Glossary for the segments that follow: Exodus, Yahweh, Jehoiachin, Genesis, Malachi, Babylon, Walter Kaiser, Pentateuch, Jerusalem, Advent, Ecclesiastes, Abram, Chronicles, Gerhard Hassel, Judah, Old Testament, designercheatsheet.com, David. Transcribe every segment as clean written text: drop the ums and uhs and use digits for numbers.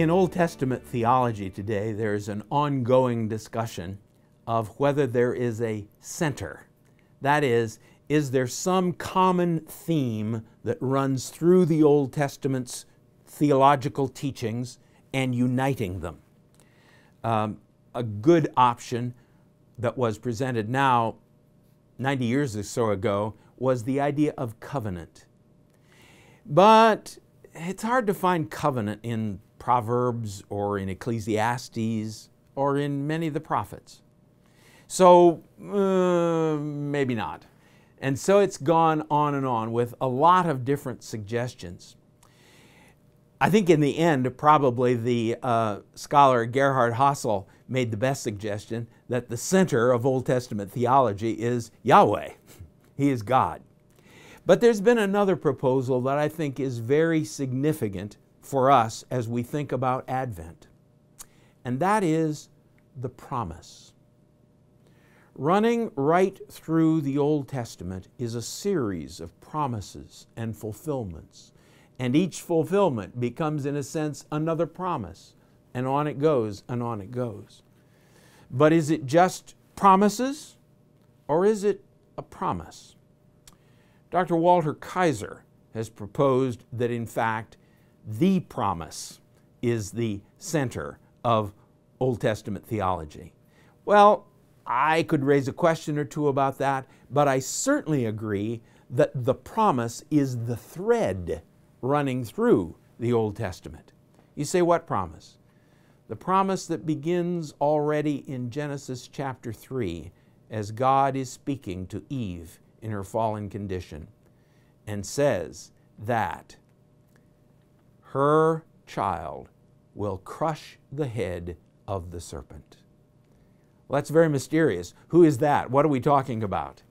In Old Testament theology today, there is an ongoing discussion of whether there is a center. That is there some common theme that runs through the Old Testament's theological teachings and uniting them? A good option that was presented now 90 years or so ago was the idea of covenant. But it's hard to find covenant in Proverbs or in Ecclesiastes or in many of the prophets. So maybe not. And so it's gone on and on with a lot of different suggestions. I think in the end, probably the scholar Gerhard Hassel made the best suggestion that the center of Old Testament theology is Yahweh. He is God. But there's been another proposal that I think is very significant for us as we think about Advent, and that is the promise. Running right through the Old Testament is a series of promises and fulfillments. And each fulfillment becomes, in a sense, another promise. And on it goes, and on it goes. But is it just promises, or is it a promise? Dr. Walter Kaiser has proposed that, in fact, the promise is the center of Old Testament theology. Well, I could raise a question or two about that, but I certainly agree that the promise is the thread running through the Old Testament. You say, what promise? The promise that begins already in Genesis chapter 3 as God is speaking to Eve in her fallen condition and says that her child will crush the head of the serpent. Well, that's very mysterious. Who is that? What are we talking about?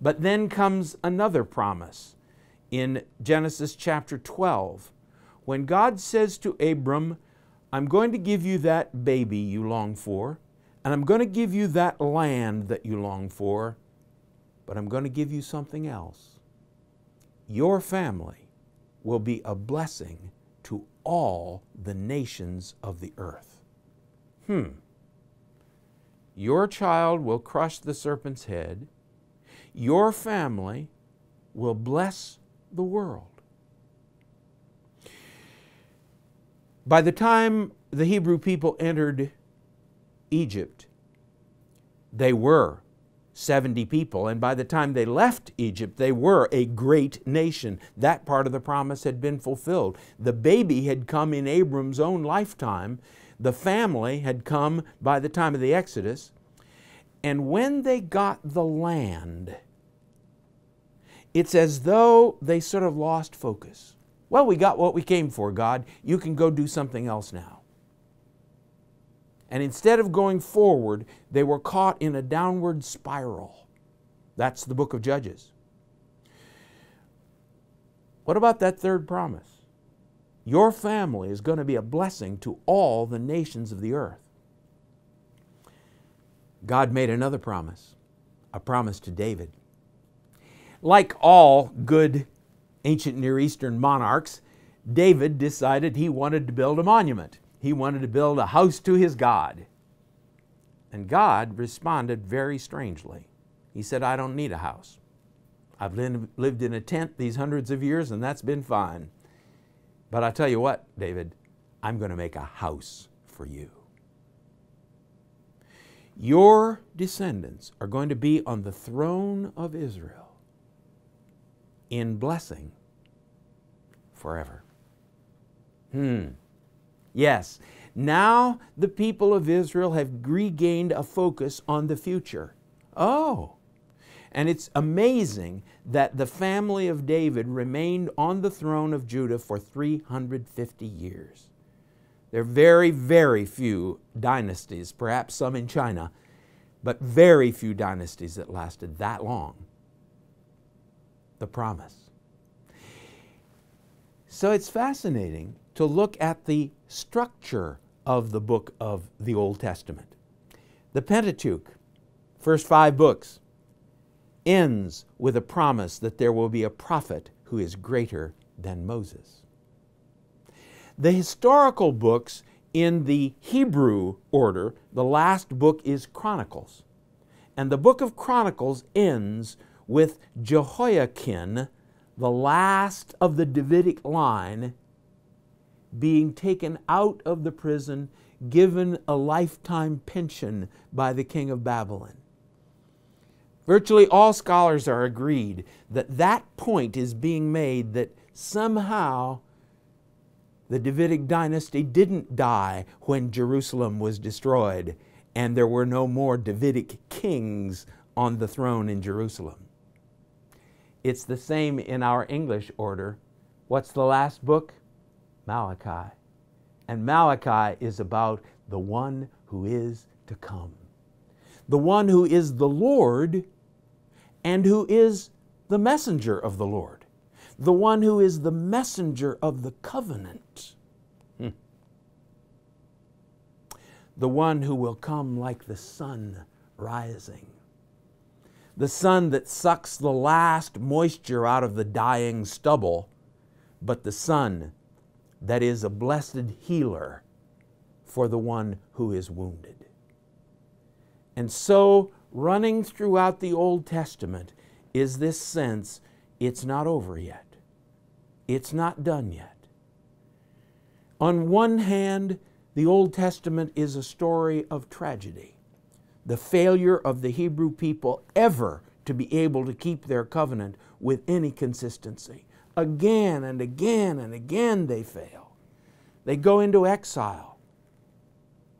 But then comes another promise. In Genesis chapter 12, when God says to Abram, I'm going to give you that baby you long for, and I'm going to give you that land that you long for, but I'm going to give you something else. Your family will be a blessing to all the nations of the earth. Your child will crush the serpent's head. Your family will bless the world. By the time the Hebrew people entered Egypt, they were 70 people, and by the time they left Egypt, they were a great nation. That part of the promise had been fulfilled. The baby had come in Abram's own lifetime. The family had come by the time of the Exodus. And when they got the land, it's as though they sort of lost focus. Well, we got what we came for, God. You can go do something else now. And instead of going forward, they were caught in a downward spiral. That's the book of Judges. What about that third promise? Your family is going to be a blessing to all the nations of the earth. God made another promise, a promise to David. Like all good ancient Near Eastern monarchs, David decided he wanted to build a monument. He wanted to build a house to his God. And God responded very strangely. He said, I don't need a house. I've lived in a tent these hundreds of years, and that's been fine. But I'll tell you what, David, I'm going to make a house for you. Your descendants are going to be on the throne of Israel, in blessing forever. Yes, now the people of Israel have regained a focus on the future. Oh, and it's amazing that the family of David remained on the throne of Judah for 350 years. There are very, very few dynasties, perhaps some in China, but very few dynasties that lasted that long. The promise. So it's fascinating to look at the structure of the book of the Old Testament. The Pentateuch, first 5 books, ends with a promise that there will be a prophet who is greater than Moses. The historical books in the Hebrew order, the last book is Chronicles. And the book of Chronicles ends with Jehoiachin, the last of the Davidic line, being taken out of the prison, given a lifetime pension by the king of Babylon. Virtually all scholars are agreed that that point is being made that somehow the Davidic dynasty didn't die when Jerusalem was destroyed and there were no more Davidic kings on the throne in Jerusalem. It's the same in our English order. What's the last book? Malachi. And Malachi is about the one who is to come. The one who is the Lord and who is the messenger of the Lord. The one who is the messenger of the covenant. The one who will come like the sun rising. The sun that sucks the last moisture out of the dying stubble, but the sun that is a blessed healer for the one who is wounded. And so, running throughout the Old Testament is this sense, it's not over yet. It's not done yet. On one hand, the Old Testament is a story of tragedy, the failure of the Hebrew people ever to be able to keep their covenant with any consistency. Again and again and again they fail. They go into exile.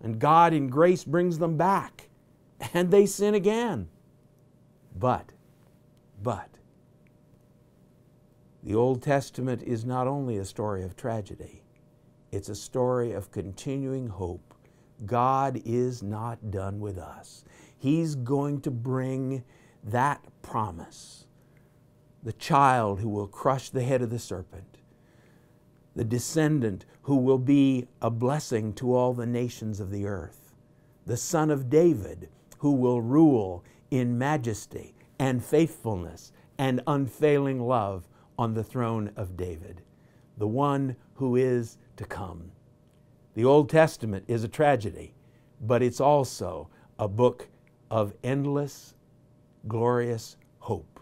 And God in grace brings them back. And they sin again. But, the Old Testament is not only a story of tragedy. It's a story of continuing hope. God is not done with us. He's going to bring that promise. The child who will crush the head of the serpent, the descendant who will be a blessing to all the nations of the earth, the son of David who will rule in majesty and faithfulness and unfailing love on the throne of David, the one who is to come. The Old Testament is a tragedy, but it's also a book of endless, glorious hope.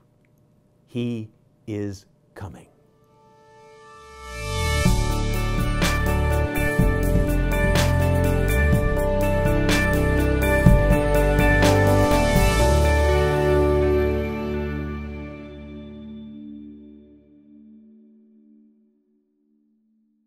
He is coming.